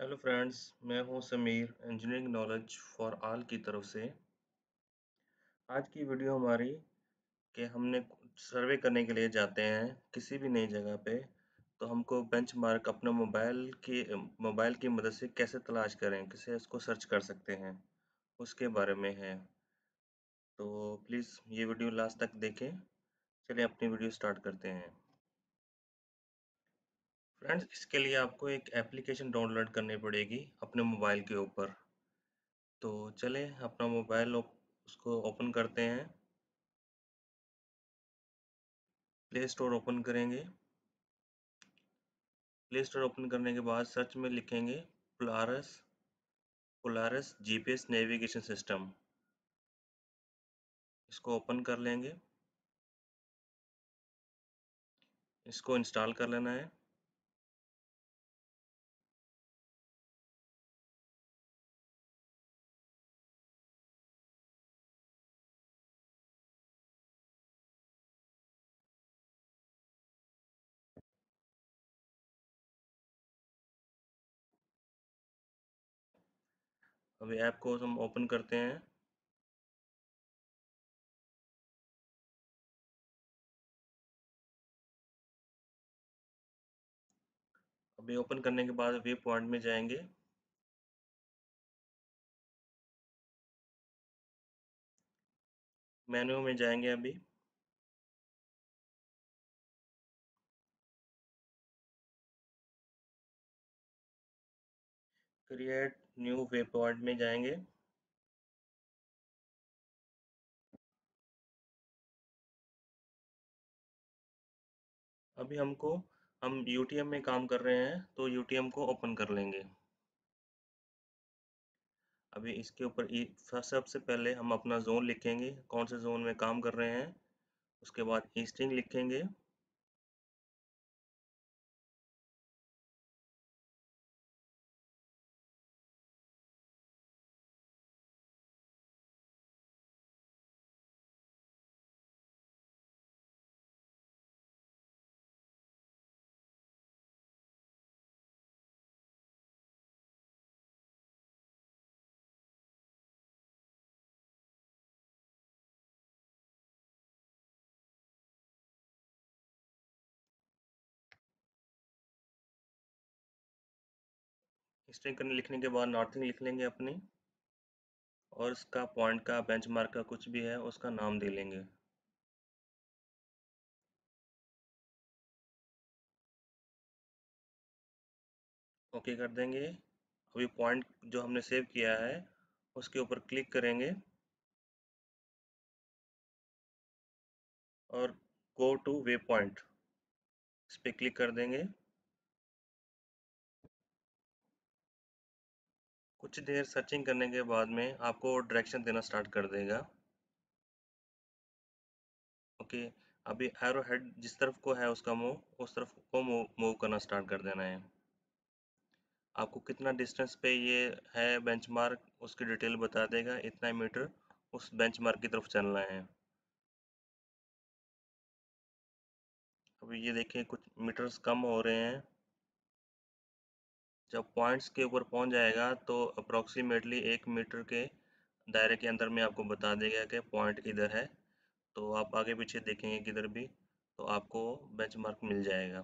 Hello friends, मैं हूं Sameer, engineering knowledge for all की तरफ से। आज की वीडियो हमारी कि हमने सर्वे करने के लिए जाते हैं किसी भी नई जगह पे, तो हमको बेंचमार्क अपने मोबाइल की मदद से कैसे तलाश करें, कैसे इसको सर्च कर सकते हैं, उसके बारे में है। तो प्लीज़ ये वीडियो लास्ट तक देखें। चलिए अपनी वीडियो स्टार्ट करते हैं। फ्रेंड्स, इसके लिए आपको एक एप्लीकेशन डाउनलोड करनी पड़ेगी अपने मोबाइल के ऊपर। तो चले अपना मोबाइल उसको ओपन करते हैं, प्ले स्टोर ओपन करेंगे। प्ले स्टोर ओपन करने के बाद सर्च में लिखेंगे पोलारिस जीपीएस नेविगेशन सिस्टम। इसको ओपन कर लेंगे, इसको इंस्टॉल कर लेना है। अभी ऐप को हम ओपन करते हैं। अभी ओपन करने के बाद व्यू पॉइंट में जाएंगे। मेन्यू में जाएंगे, अभी क्रिएट न्यू वे पॉइंट में जाएंगे। अभी हम UTM में काम कर रहे हैं, तो UTM को ओपन कर लेंगे। अभी इसके ऊपर सबसे पहले हम अपना जोन लिखेंगे, कौन से जोन में काम कर रहे हैं। उसके बाद ईस्टिंग लिखेंगे, स्ट्रिंग करने लिखने के बाद नॉर्थिंग लिख लेंगे अपनी, और उसका पॉइंट का बेंचमार्क का कुछ भी है उसका नाम दे लेंगे। ओके कर देंगे। अभी पॉइंट जो हमने सेव किया है उसके ऊपर क्लिक करेंगे और गो टू वे पॉइंट, इस पर क्लिक कर देंगे। कुछ देर सर्चिंग करने के बाद में आपको डायरेक्शन देना स्टार्ट कर देगा। ओके, अभी एरो हेड जिस तरफ को है उसका मुँह उस तरफ को मूव करना स्टार्ट कर देना है। आपको कितना डिस्टेंस पे ये है बेंचमार्क उसकी डिटेल बता देगा, इतना मीटर उस बेंचमार्क की तरफ चलना है। अभी ये देखिए कुछ मीटर्स कम हो रहे हैं। जब पॉइंट्स के ऊपर पहुंच जाएगा तो अप्रॉक्सीमेटली 1 मीटर के दायरे के अंदर में आपको बता देगा कि पॉइंट इधर है। तो आप आगे पीछे देखेंगे किधर भी, तो आपको बेंचमार्क मिल जाएगा।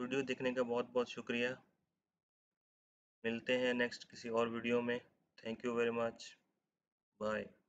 वीडियो देखने का बहुत बहुत शुक्रिया। मिलते हैं नेक्स्ट किसी और वीडियो में। Thank you very much, bye.